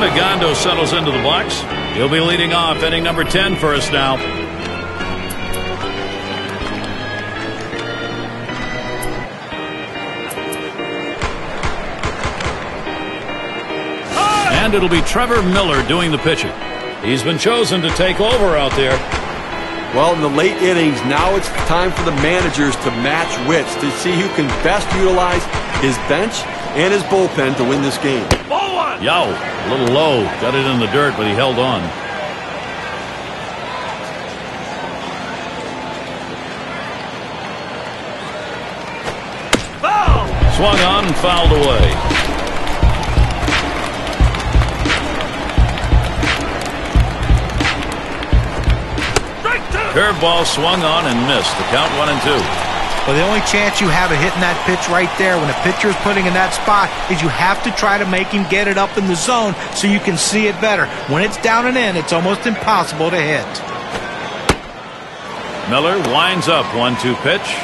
run. Agondo settles into the box. He'll be leading off inning number 10 for us now. And it'll be Trevor Miller doing the pitching. He's been chosen to take over out there. Well, in the late innings, now it's time for the managers to match wits to see who can best utilize his bench and his bullpen to win this game. Ball one. Yo, a little low. Got it in the dirt, but he held on. Foul. Swung on and fouled away. Curveball swung on and missed. The count 1-2. Well, the only chance you have of hitting that pitch right there when a pitcher is putting in that spot is you have to try to make him get it up in the zone so you can see it better. When it's down and in, it's almost impossible to hit. Miller winds up 1-2 pitch.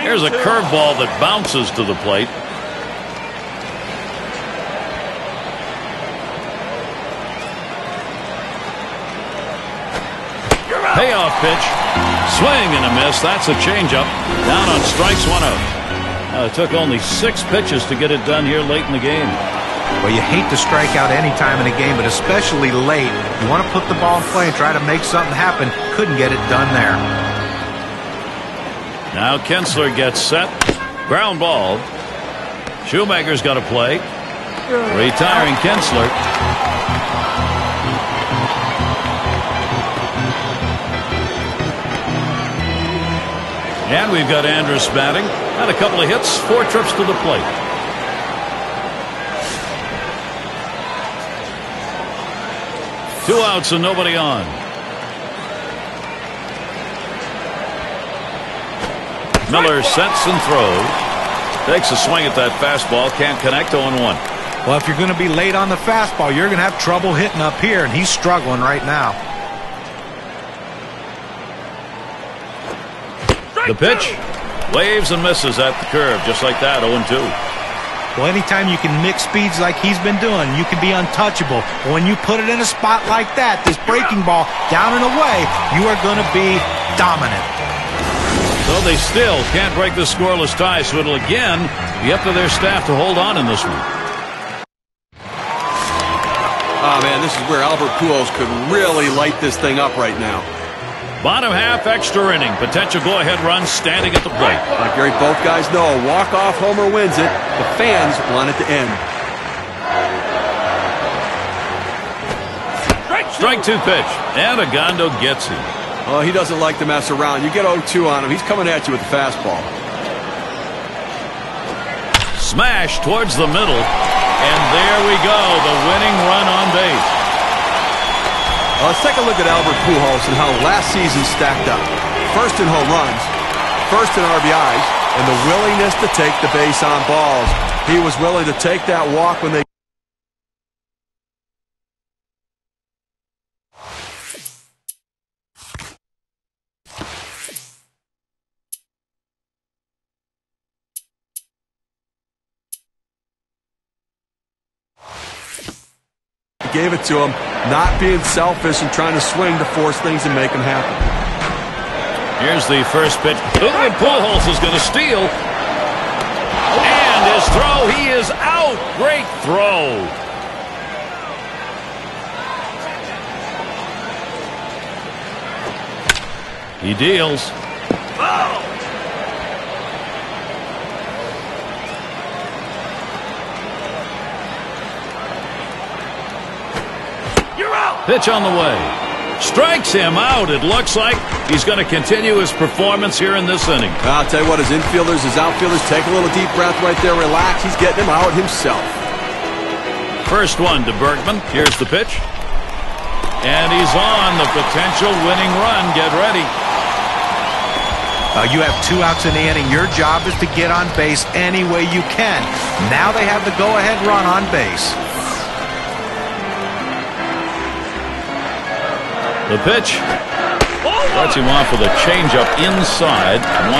Here's a curveball that bounces to the plate. Payoff pitch, swing and a miss. That's a changeup. Down on strikes, 1-0. It took only 6 pitches to get it done here late in the game. Well, you hate to strike out any time in a game, but especially late. You want to put the ball in play and try to make something happen. Couldn't get it done there. Now Kinsler gets set. Ground ball. Shoemaker's got to play. Retiring Kinsler. And we've got Andrus batting. Had a couple of hits, 4 trips to the plate. Two outs and nobody on. Miller sets and throws. Takes a swing at that fastball. Can't connect, 0-1. Well, if you're going to be late on the fastball, you're going to have trouble hitting up here, and he's struggling right now. The pitch waves and misses at the curve, just like that, 0-2. Well, anytime you can mix speeds like he's been doing, you can be untouchable. But when you put it in a spot like that, this breaking ball down and away, you are going to be dominant. So they still can't break the scoreless tie, so it'll again be up to their staff to hold on in this one. Oh, man, this is where Albert Pujols could really light this thing up right now. Bottom half, extra inning. Potential go-ahead run standing at the plate. Like Gary, both guys know a walk-off homer wins it. The fans want it to end. Strike two pitch. And Agondo gets him. Oh, he doesn't like to mess around. You get 0-2 on him, he's coming at you with the fastball. Smash towards the middle. And there we go. The winning run on base. Let's take a look at Albert Pujols and how last season stacked up. First in home runs, first in RBIs, and the willingness to take the base on balls. He was willing to take that walk when they... Gave it to him, not being selfish and trying to swing to force things and make them happen. Here's the first pitch. And Pujols is going to steal. And his throw, he is out. Great throw. He deals. Oh! Pitch on the way. Strikes him out. It looks like he's going to continue his performance here in this inning. I'll tell you what, his infielders, his outfielders, take a little deep breath right there. Relax. He's getting him out himself. First one to Bergman. Here's the pitch. And he's on the potential winning run. Get ready. You have 2 outs in the inning. Your job is to get on base any way you can. Now they have the go-ahead run on base. The pitch. Oh, Lets him off with a changeup inside, 1-0.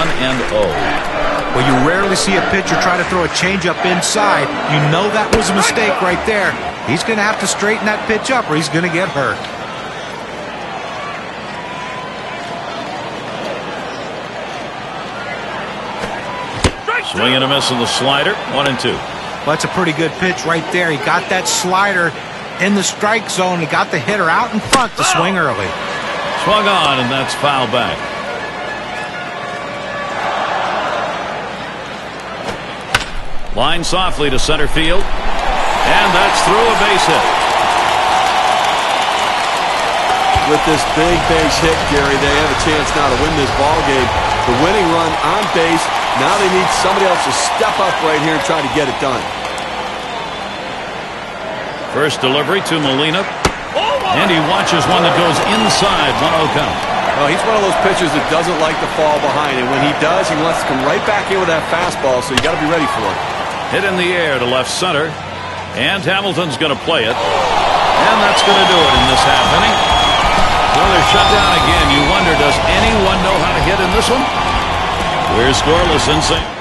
Well, you rarely see a pitcher try to throw a changeup inside. You know that was a mistake right there. He's going to have to straighten that pitch up or he's going to get hurt. Swing and a miss on the slider, 1-2. Well, that's a pretty good pitch right there. He got that slider in the strike zone. He got the hitter out in front to swing early. Swung on, and that's foul back. Line softly to center field, and that's through a base hit. With this big base hit, Gary, they have a chance now to win this ball game. The winning run on base. Now they need somebody else to step up right here and try to get it done. First delivery to Molina. And he watches one that goes inside, 1-0 count. Well, he's one of those pitchers that doesn't like to fall behind. And when he does, he wants to come right back in with that fastball, so you got to be ready for it. Hit in the air to left center. And Hamilton's going to play it. And that's going to do it in this half inning. Another shutdown again. You wonder, does anyone know how to hit in this one? We're scoreless in St.